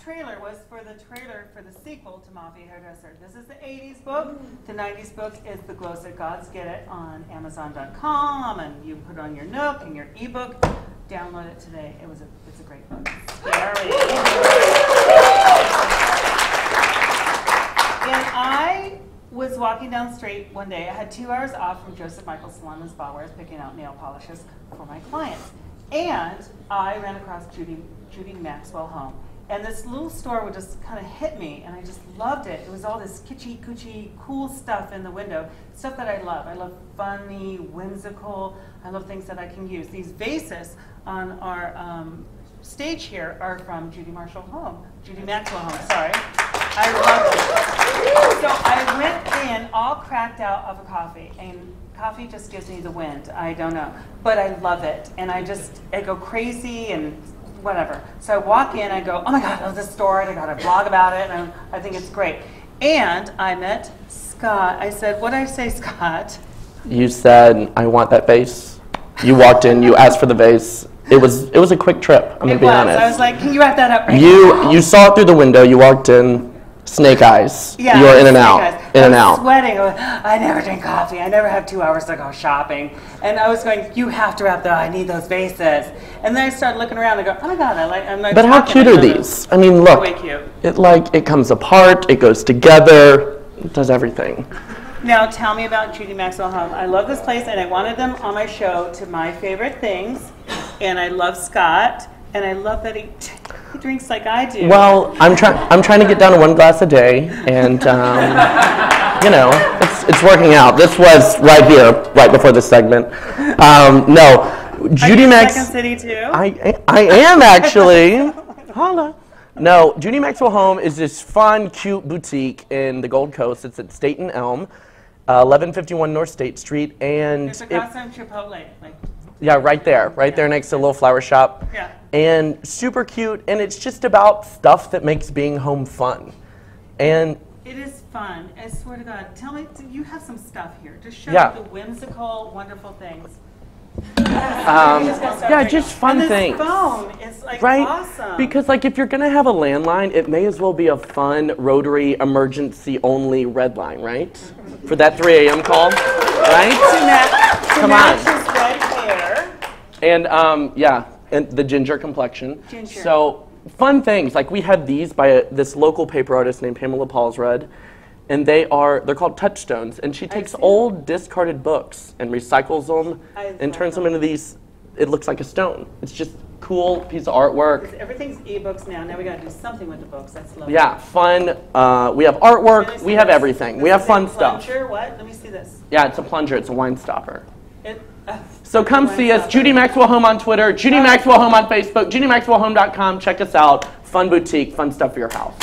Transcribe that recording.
last trailer was for the sequel to Mafia Hairdresser. This is the 80s book. The 90s book is The Glows That Gods. Get it on Amazon.com, and you put it on your Nook and your ebook. Download it today. It was it's a great book. And I was walking down the street one day. I had 2 hours off from Joseph Michael Salama's spa, where I was picking out nail polishes for my clients. And I ran across Judy Maxwell Home. And this little store would just kind of hit me, and I just loved it. It was all this kitschy, cool stuff in the window, stuff that I love. I love funny, whimsical. I love things that I can use. These vases on our stage here are from Judy Maxwell Home, sorry. I love it. So I went in all cracked out of a coffee, and coffee just gives me the wind. I don't know, but I love it, and I go crazy and whatever. So I walk in, I go, oh my God, I love this store, and I got a blog about it, and I think it's great. And I met Scott. I said, what did I say, Scott? You said, I want that vase. You walked in, you asked for the vase. It was a quick trip, I'm going to be honest. I was like, can you wrap that up right now? You saw it through the window, you walked in, snake eyes. Yeah, you were in and out, I was sweating. I never drink coffee. I never have 2 hours to go shopping. And I was going, you have to wrap that up. I need those vases. And then I started looking around and go, oh my God, I'm like. But how cute are these? I mean, look, it comes apart, it goes together, it does everything. Now tell me about Judy Maxwell Home. I love this place, and I wanted them on my show to my favorite things. And I love Scott, and I love that he drinks like I do. Well, I'm trying to get down to 1 glass a day, and you know, it's working out. This was right here, right before this segment. No, Judy Maxwell. Second City too. I am actually. Holla. No, Judy Maxwell Home is this fun, cute boutique in the Gold Coast. It's at State and Elm, 1151 North State Street, and it's across from Chipotle. Yeah, right there next to a little flower shop. Yeah. And super cute, and it's just about stuff that makes being home fun. And it is fun, I swear to God. Tell me, you have some stuff here. Just show me the whimsical, wonderful things. Just fun things. This phone is like awesome. Because like if you're gonna have a landline, it may as well be a fun rotary emergency only red line, right? For that 3 AM call, right? Come on. And and the ginger complexion. Ginger. So fun things like we have these by this local paper artist named Pamela Paulsrud, and they're called touchstones. And she takes old discarded books and recycles them and turns them into these. It looks like a stone. It's just a cool piece of artwork. Everything's ebooks now. Now we got to do something with the books. That's lovely. Yeah, fun. We have artwork. We have everything. We have fun stuff. Plunger? What? Let me see this. Yeah, it's a plunger. It's a wine stopper. So come see us, Judy Maxwell Home on Twitter, Judy Maxwell Home on Facebook, JudyMaxwellHome.com. Check us out. Fun boutique, fun stuff for your house.